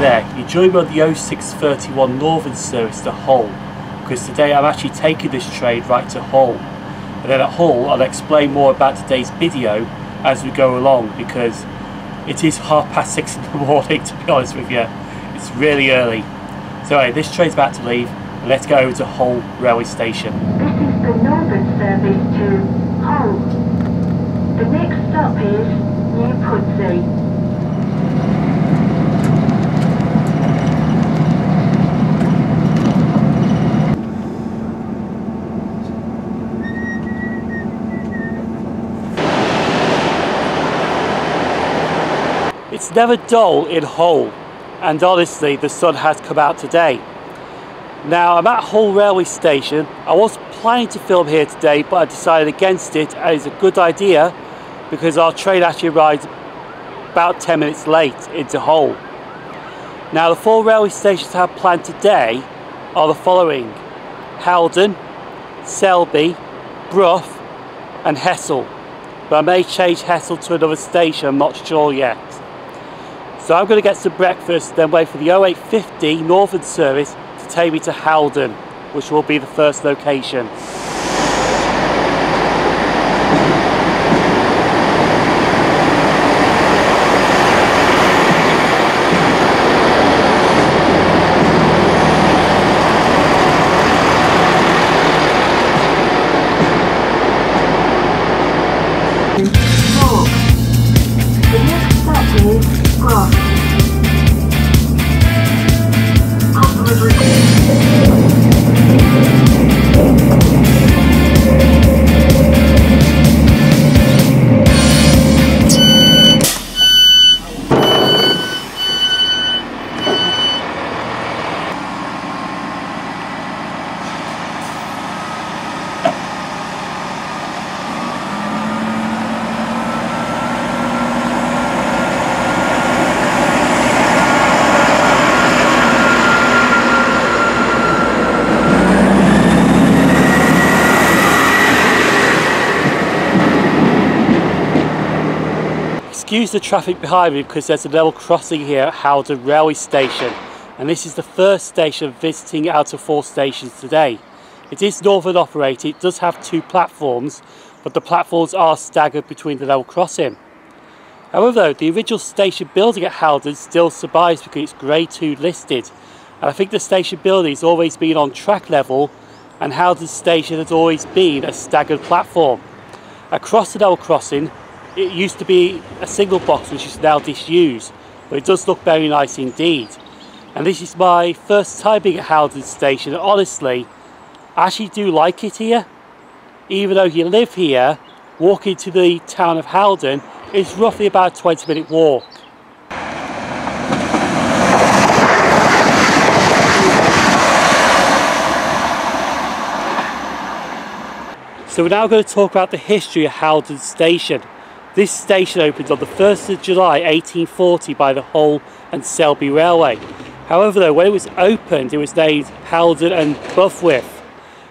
Hi there, you joined me on the 0631 Northern service to Hull, because today I'm actually taking this train right to Hull, and then at Hull I'll explain more about today's video as we go along, because it is 6:30 in the morning, to be honest with you. It's really early. So anyway, this train's about to leave, and let's go over to Hull railway station. This is the Northern service to Hull. The next stop is New Pudsey. It's never dull in Hull, and honestly the sun has come out today. Now I'm at Hull railway station. I was planning to film here today, but I decided against it, and it's a good idea because our train actually arrived about 10 minutes late into Hull. Now the four railway stations I have planned today are the following: Howden, Selby, Brough and Hessle, but I may change Hessle to another station, I'm not sure yet. So I'm going to get some breakfast, then wait for the 0850 Northern service to take me to Howden, which will be the first location. Excuse the traffic behind me, because there's a level crossing here at Howden railway station, and this is the first station visiting out of four stations today. It is Northern operated, it does have two platforms, but the platforms are staggered between the level crossing. However though, the original station building at Howden still survives because it's Grade 2 listed, and I think the station building has always been on track level, and Howden station has always been a staggered platform. Across the level crossing, it used to be a single box which is now disused, but it does look very nice indeed. And this is my first time being at Howden station, and honestly I actually do like it here. Even though you live here, walking to the town of Howden is roughly about a 20-minute walk. So we're now going to talk about the history of Howden station. This station opened on the 1st of July 1840 by the Hull and Selby Railway. However though, when it was opened it was named Howden and Buffwith.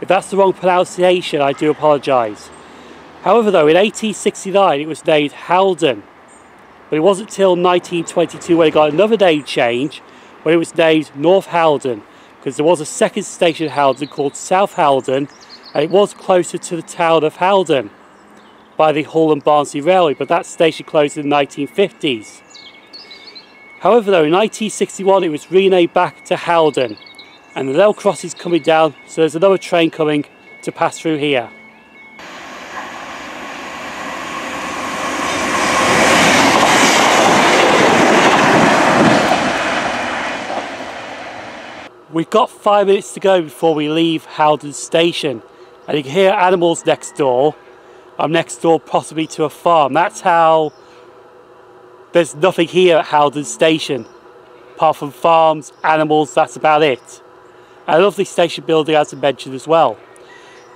If that's the wrong pronunciation, I do apologise. However though, in 1869 it was named Howden, but it wasn't till 1922 when it got another name change, when it was named North Howden, because there was a second station at Howden called South Howden, and it was closer to the town of Howden by the Hull and Barnsley Railway, but that station closed in the 1950s. However though, in 1961 it was renamed back to Howden, and the rail cross is coming down, so there's another train coming to pass through here. We've got 5 minutes to go before we leave Howden station, and you can hear animals next door. I'm next door possibly to a farm. That's how there's nothing here at Howden station apart from farms, animals, that's about it. And a lovely station building, as I mentioned as well.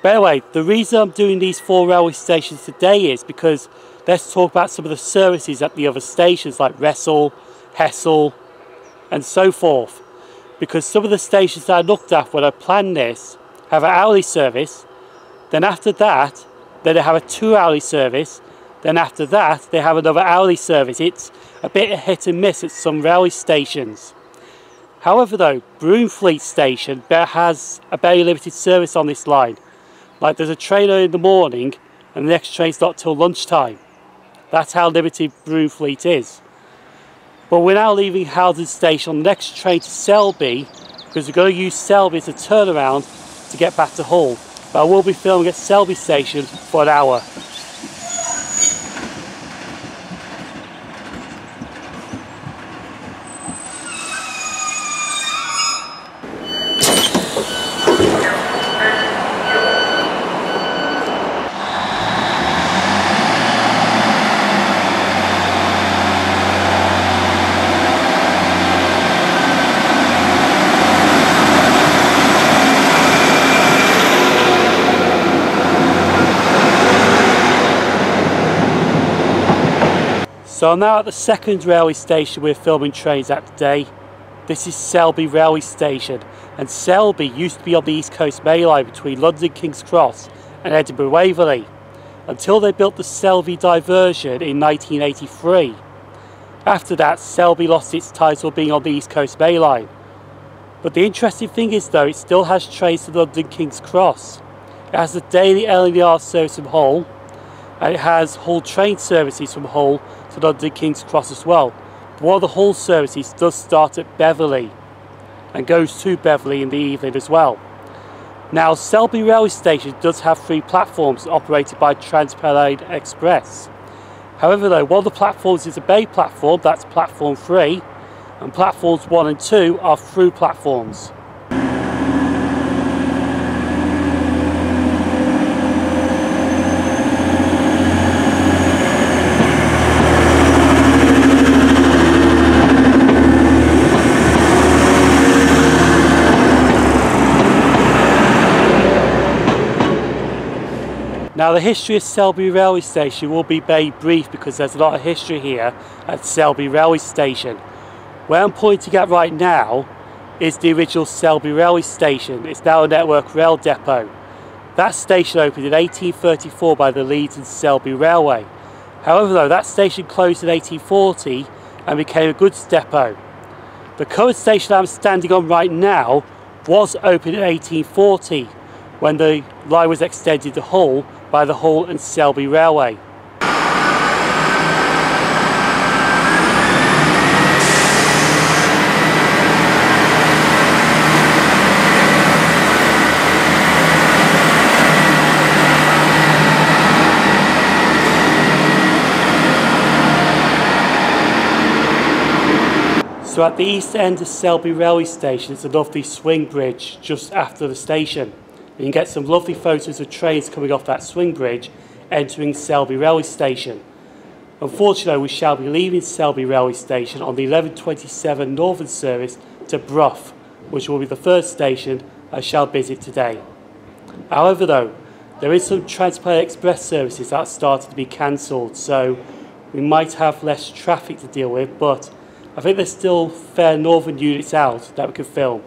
But anyway, the reason I'm doing these four railway stations today is because let's talk about some of the services at the other stations like Hessle, Hessle and so forth, because some of the stations that I looked at when I planned this have an hourly service, then after that then they have a 2-hourly service, then after that they have another hourly service. It's a bit of hit and miss at some railway stations. However though, Broomfleet station has a very limited service on this line. Like there's a train early in the morning and the next train's not till lunchtime. That's how limited Broomfleet is. But we're now leaving Howden station on the next train to Selby, because we're going to use Selby as a turnaround to get back to Hull. But I will be filming at Selby station for an hour. So I'm now at the second railway station we're filming trains at today. This is Selby railway station, and Selby used to be on the East Coast Main Line between London King's Cross and Edinburgh Waverley, until they built the Selby Diversion in 1983. After that, Selby lost its title being on the East Coast Main Line. But the interesting thing is though, it still has trains to London King's Cross. It has the daily L&R service from Hull, and it has Hull train services from Hull to London King's Cross as well. But one of the Hull services does start at Beverley and goes to Beverley in the evening as well. Now Selby railway station does have three platforms operated by TransPennine Express. However though, one of the platforms is a bay platform, that's platform 3, and platforms 1 and 2 are through platforms. Now the history of Selby railway station will be very brief because there's a lot of history here at Selby railway station. Where I'm pointing at right now is the original Selby railway station. It's now a Network Rail depot. That station opened in 1834 by the Leeds and Selby Railway. However though, that station closed in 1840 and became a goods depot. The current station I'm standing on right now was opened in 1840 when the line was extended to Hull by the Hull and Selby Railway. So at the east end of Selby Railway Station is a lovely swing bridge just after the station. You can get some lovely photos of trains coming off that swing bridge entering Selby railway station. Unfortunately we shall be leaving Selby railway station on the 11:27 Northern service to Brough, which will be the first station I shall visit today. However though, there is some TransPennine Express services that started to be cancelled, so we might have less traffic to deal with, but I think there's still fair Northern units out that we can film.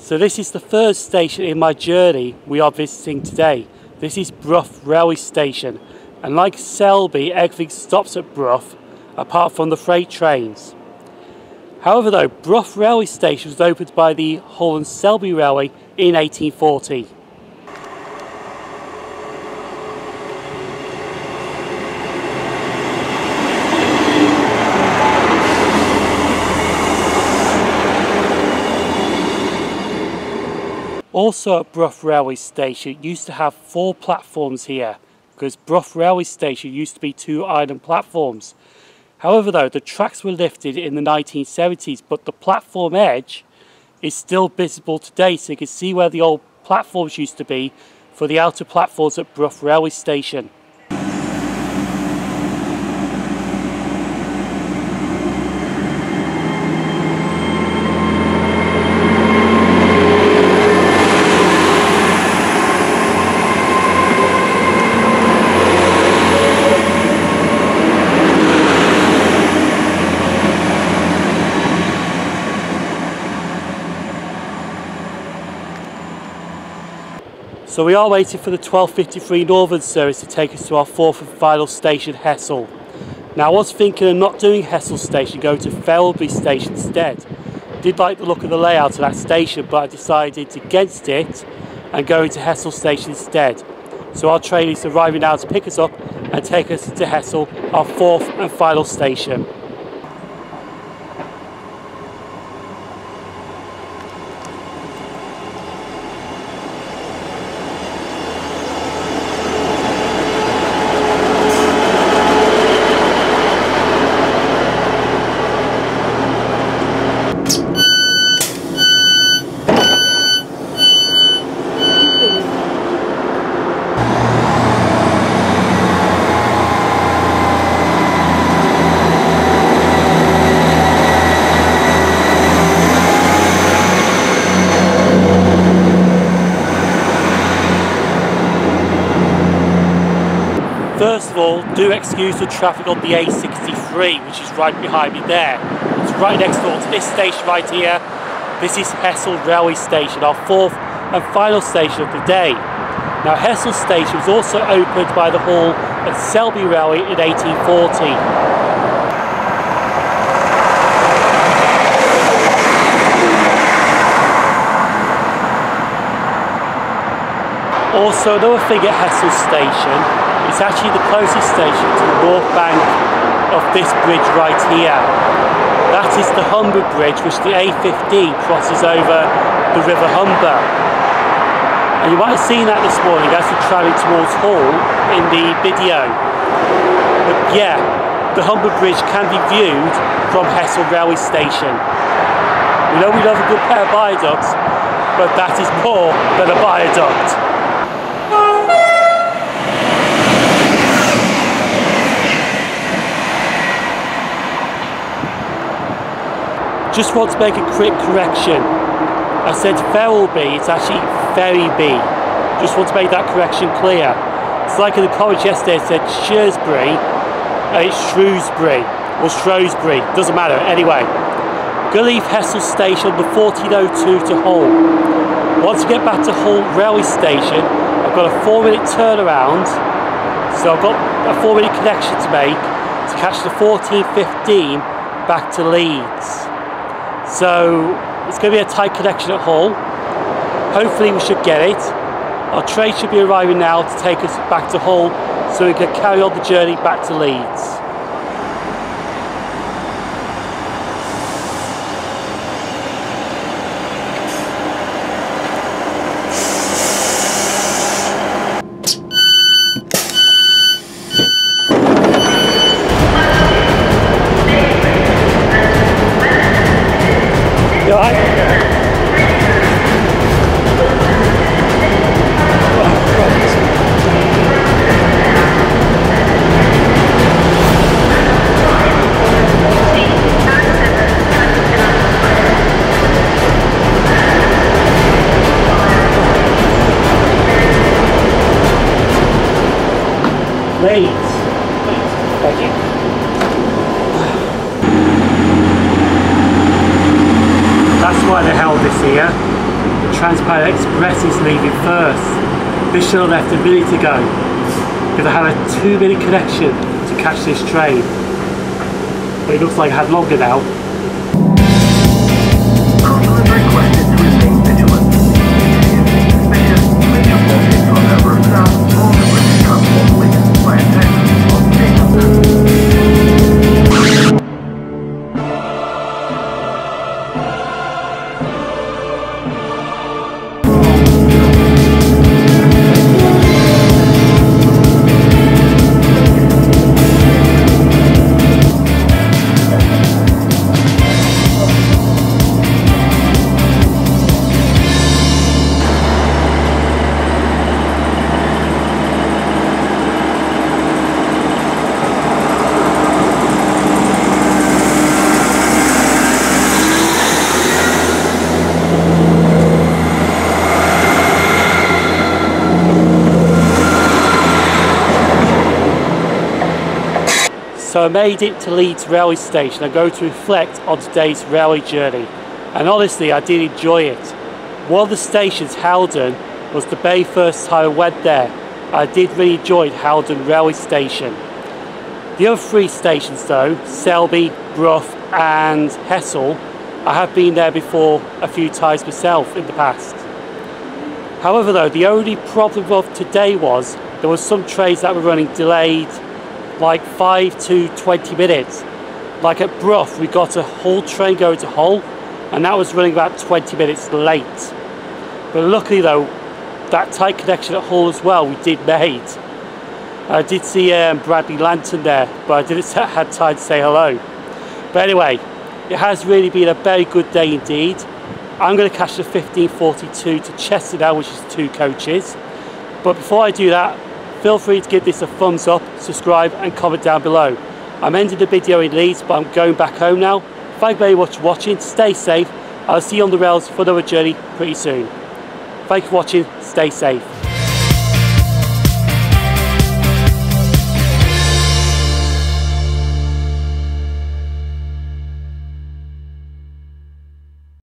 So this is the third station in my journey we are visiting today. This is Brough railway station, and like Selby, everything stops at Brough apart from the freight trains. However though, Brough railway station was opened by the Hull and Selby Railway in 1840. Also at Brough railway station, it used to have 4 platforms here, because Brough railway station used to be 2 iron platforms. However though, the tracks were lifted in the 1970s, but the platform edge is still visible today, so you can see where the old platforms used to be for the outer platforms at Brough railway station. So we are waiting for the 12:53 Northern service to take us to our 4th and final station, Hessle. Now I was thinking of not doing Hessle station, going to Selby station instead. Did like the look of the layout of that station, but I decided against it and going to Hessle station instead. So our train is arriving now to pick us up and take us to Hessle, our 4th and final station. First of all, do excuse the traffic on the A63, which is right behind me there. It's right next door to this station right here. This is Hessle railway station, our 4th and final station of the day. Now Hessle station was also opened by the Hull and Selby Railway in 1840. Also, another thing at Hessle station, it's actually the closest station to the north bank of this bridge right here. That is the Humber Bridge, which the A15 crosses over the River Humber. And you might have seen that this morning as we're travelling towards Hull in the video. But yeah, the Humber Bridge can be viewed from Hessle railway station. We know we love a good pair of viaducts, but that is more than a viaduct. Just want to make a quick correction. I said Ferriby, it's actually Ferriby. Just want to make that correction clear. It's like in the comments yesterday, it said Shrewsbury, and it's Shrewsbury, or Shrewsbury, doesn't matter. Anyway, gonna leave Hessle station on the 1402 to Hull. Once we get back to Hull railway station, I've got a 4-minute turnaround, so I've got a 4-minute connection to make to catch the 14:15 back to Leeds. So it's going to be a tight connection at Hull. Hopefully we should get it. Our train should be arriving now to take us back to Hull so we can carry on the journey back to Leeds. TransPennine Express is leaving first. This should have left a minute ago because I had a 2-minute connection to catch this train. But it looks like I had longer now. So I made it to Leeds railway station. I'm going to reflect on today's railway journey, and honestly I did enjoy it. One of the stations, Howden, was the very first time I went there. I did really enjoy Howden railway station. The other three stations though, Selby, Brough and Hessle, I have been there before a few times myself in the past. However though, the only problem of today was there were some trains that were running delayed like 5 to 20 minutes. Like at Brough, we got a Hull train going to Hull and that was running about 20 minutes late. But luckily though, that tight connection at Hull as well, we did made. I did see Bradley Lantern there, but I didn't have time to say hello. But anyway, it has really been a very good day indeed. I'm going to catch the 15:42 to Chester now, which is 2 coaches. But before I do that, feel free to give this a thumbs up, subscribe and comment down below. I'm ending the video in Leeds, but I'm going back home now. Thank you very much for watching, stay safe. I'll see you on the rails for another journey pretty soon. Thank you for watching, stay safe.